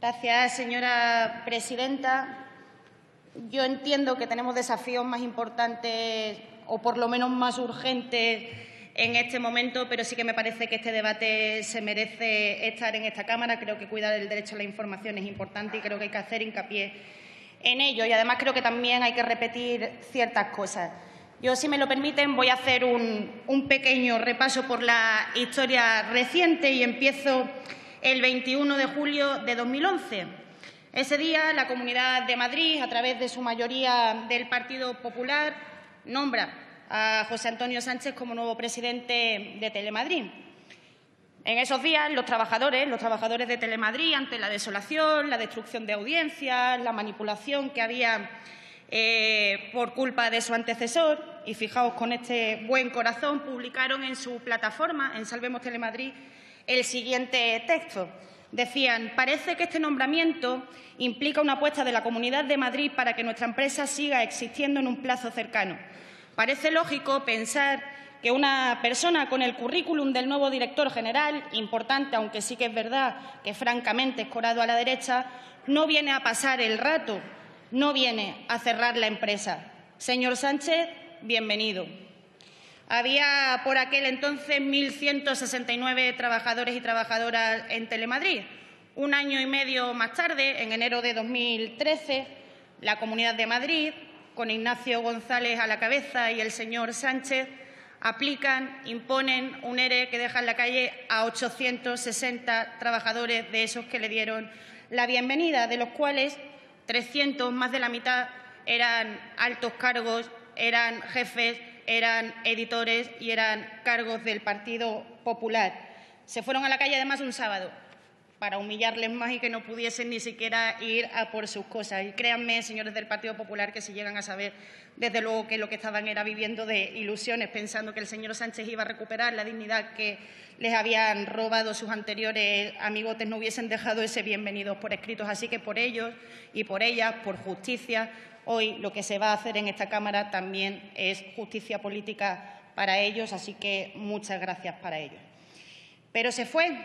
Gracias, señora presidenta. Yo entiendo que tenemos desafíos más importantes o por lo menos más urgentes en este momento, pero sí que me parece que este debate se merece estar en esta Cámara. Creo que cuidar el derecho a la información es importante y creo que hay que hacer hincapié en ello. Y además creo que también hay que repetir ciertas cosas. Yo, si me lo permiten, voy a hacer un pequeño repaso por la historia reciente y empiezo el 21 de julio de 2011. Ese día, la Comunidad de Madrid, a través de su mayoría del Partido Popular, nombra a José Antonio Sánchez como nuevo presidente de Telemadrid. En esos días, los trabajadores de Telemadrid, ante la desolación, la destrucción de audiencias, la manipulación que había por culpa de su antecesor, y fijaos con este buen corazón, publicaron en su plataforma, en Salvemos Telemadrid, el siguiente texto. Decían: parece que este nombramiento implica una apuesta de la Comunidad de Madrid para que nuestra empresa siga existiendo en un plazo cercano. Parece lógico pensar que una persona con el currículum del nuevo director general, importante, aunque sí que es verdad que francamente escorado a la derecha, no viene a pasar el rato. No viene a cerrar la empresa. Señor Sánchez, bienvenido. Había por aquel entonces 1.169 trabajadores y trabajadoras en Telemadrid. Un año y medio más tarde, en enero de 2013, la Comunidad de Madrid, con Ignacio González a la cabeza y el señor Sánchez, imponen un ERE que deja en la calle a 860 trabajadores de esos que le dieron la bienvenida, de los cuales 300, más de la mitad, eran altos cargos, eran jefes, eran editores y eran cargos del Partido Popular. Se fueron a la calle, además, un sábado para humillarles más y que no pudiesen ni siquiera ir a por sus cosas. Y créanme, señores del Partido Popular, que si llegan a saber, desde luego que lo que estaban era viviendo de ilusiones, pensando que el señor Sánchez iba a recuperar la dignidad que les habían robado sus anteriores amigotes, no hubiesen dejado ese bienvenido por escritos. Así que por ellos y por ellas, por justicia, hoy lo que se va a hacer en esta Cámara también es justicia política para ellos, así que muchas gracias para ellos. Pero se fue.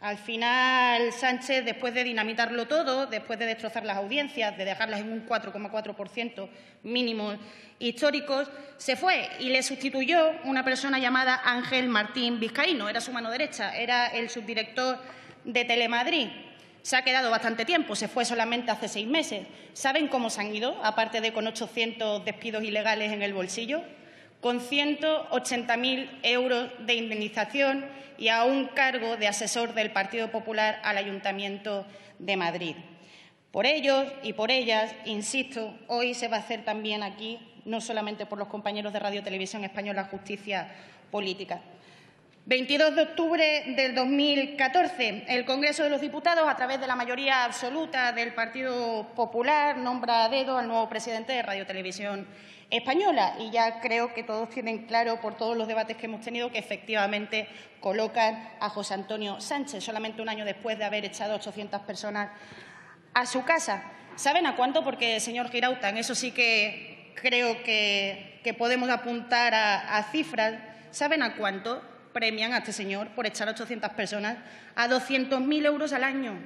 Al final, Sánchez, después de dinamitarlo todo, después de destrozar las audiencias, de dejarlas en un 4,4% mínimos históricos, se fue y le sustituyó una persona llamada Ángel Martín Vizcaíno. Era su mano derecha, era el subdirector de Telemadrid. Se ha quedado bastante tiempo, se fue solamente hace 6 meses. ¿Saben cómo se han ido, aparte de con 800 despidos ilegales en el bolsillo? Con 180.000 euros de indemnización y a un cargo de asesor del Partido Popular al Ayuntamiento de Madrid. Por ellos y por ellas, insisto, hoy se va a hacer también aquí, no solamente por los compañeros de Radio Televisión Española, justicia política. 22 de octubre del 2014, el Congreso de los Diputados, a través de la mayoría absoluta del Partido Popular, nombra a dedo al nuevo presidente de Radio Televisión Española. Y ya creo que todos tienen claro, por todos los debates que hemos tenido, que efectivamente colocan a José Antonio Sánchez, solamente un año después de haber echado a 800 personas a su casa. ¿Saben a cuánto? Porque, señor Girauta, en eso sí que creo que podemos apuntar a cifras. ¿Saben a cuánto premian a este señor por echar a 800 personas? A 200.000 euros al año,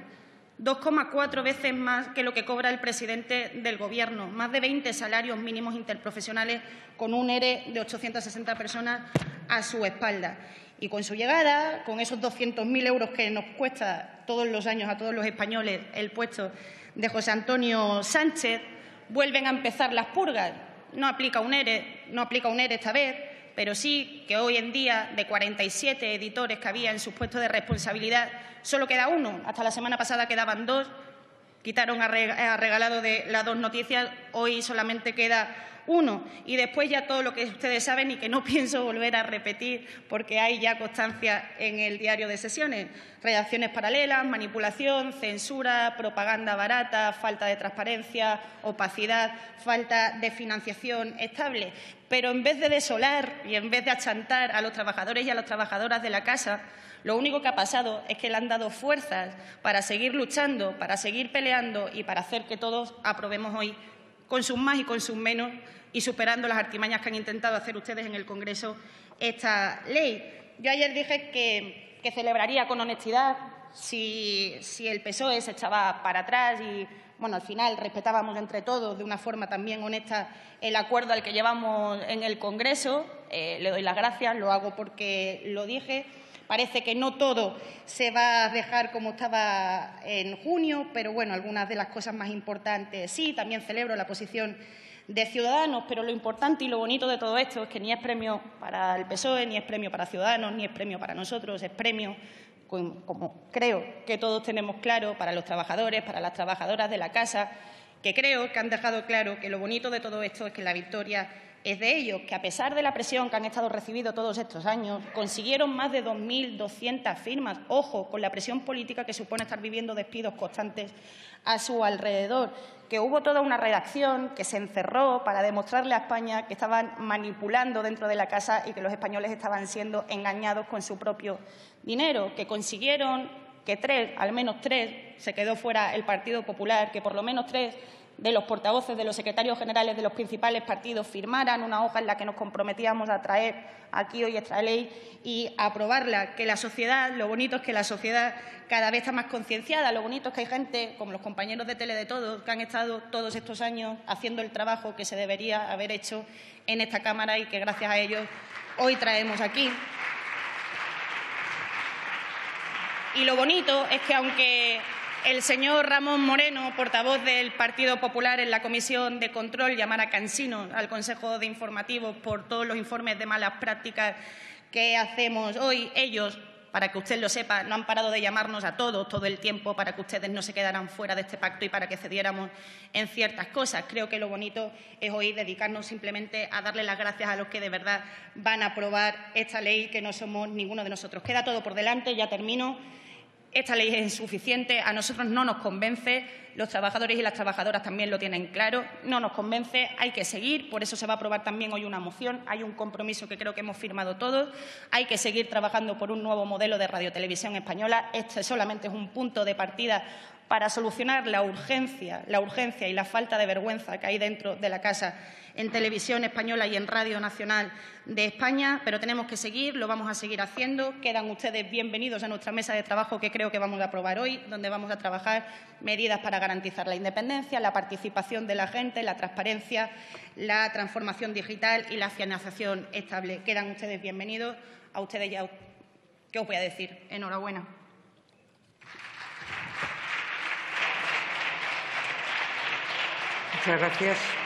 2,4 veces más que lo que cobra el presidente del Gobierno, más de 20 salarios mínimos interprofesionales con un ERE de 860 personas a su espalda. Y con su llegada, con esos 200.000 euros que nos cuesta todos los años a todos los españoles el puesto de José Antonio Sánchez, vuelven a empezar las purgas. No aplica un ERE esta vez, pero sí que hoy en día, de 47 editores que había en sus puestos de responsabilidad, solo queda uno. Hasta la semana pasada quedaban 2, quitaron a Regalado de las 2 noticias, hoy solamente queda 1. Y después ya todo lo que ustedes saben y que no pienso volver a repetir, porque hay ya constancia en el diario de sesiones. Redacciones paralelas, manipulación, censura, propaganda barata, falta de transparencia, opacidad, falta de financiación estable. Pero en vez de desolar y en vez de achantar a los trabajadores y a las trabajadoras de la casa, lo único que ha pasado es que le han dado fuerzas para seguir luchando, para seguir peleando y para hacer que todos aprobemos hoy, con sus más y con sus menos, y superando las artimañas que han intentado hacer ustedes en el Congreso, esta ley. Yo ayer dije que celebraría con honestidad si el PSOE se echaba para atrás y, bueno, al final respetábamos entre todos de una forma también honesta el acuerdo al que llevamos en el Congreso. Le doy las gracias, lo hago porque lo dije. Parece que no todo se va a dejar como estaba en junio, pero bueno, algunas de las cosas más importantes sí. También celebro la posición de Ciudadanos, pero lo importante y lo bonito de todo esto es que ni es premio para el PSOE, ni es premio para Ciudadanos, ni es premio para nosotros, es premio, como creo que todos tenemos claro, para los trabajadores, para las trabajadoras de la casa, que creo que han dejado claro que lo bonito de todo esto es que la victoria es de ellos, que a pesar de la presión que han estado recibiendo todos estos años, consiguieron más de 2.200 firmas. Ojo, con la presión política que supone estar viviendo despidos constantes a su alrededor. Que hubo toda una redacción que se encerró para demostrarle a España que estaban manipulando dentro de la casa y que los españoles estaban siendo engañados con su propio dinero. Que consiguieron que al menos tres, se quedó fuera el Partido Popular, que por lo menos tres de los portavoces, de los secretarios generales de los principales partidos firmaran una hoja en la que nos comprometíamos a traer aquí hoy esta ley y a aprobarla. Que la sociedad, lo bonito es que la sociedad cada vez está más concienciada, lo bonito es que hay gente, como los compañeros de Tele de Todos, que han estado todos estos años haciendo el trabajo que se debería haber hecho en esta Cámara y que gracias a ellos hoy traemos aquí. Y lo bonito es que aunque el señor Ramón Moreno, portavoz del Partido Popular en la Comisión de Control, llamara a Cansino al Consejo de Informativos por todos los informes de malas prácticas que hacemos hoy, ellos, para que usted lo sepa, no han parado de llamarnos a todos todo el tiempo para que ustedes no se quedaran fuera de este pacto y para que cediéramos en ciertas cosas. Creo que lo bonito es hoy dedicarnos simplemente a darle las gracias a los que de verdad van a aprobar esta ley, que no somos ninguno de nosotros. Queda todo por delante, ya termino. Esta ley es insuficiente, a nosotros no nos convence, los trabajadores y las trabajadoras también lo tienen claro, no nos convence, hay que seguir, por eso se va a aprobar también hoy una moción, hay un compromiso que creo que hemos firmado todos, hay que seguir trabajando por un nuevo modelo de Radio Televisión Española, este solamente es un punto de partida para solucionar la urgencia y la falta de vergüenza que hay dentro de la casa en Televisión Española y en Radio Nacional de España, pero tenemos que seguir, lo vamos a seguir haciendo. Quedan ustedes bienvenidos a nuestra mesa de trabajo que creo que vamos a aprobar hoy, donde vamos a trabajar medidas para garantizar la independencia, la participación de la gente, la transparencia, la transformación digital y la financiación estable. Quedan ustedes bienvenidos. A ustedes ya, ¿qué os voy a decir? Enhorabuena. Muchas gracias.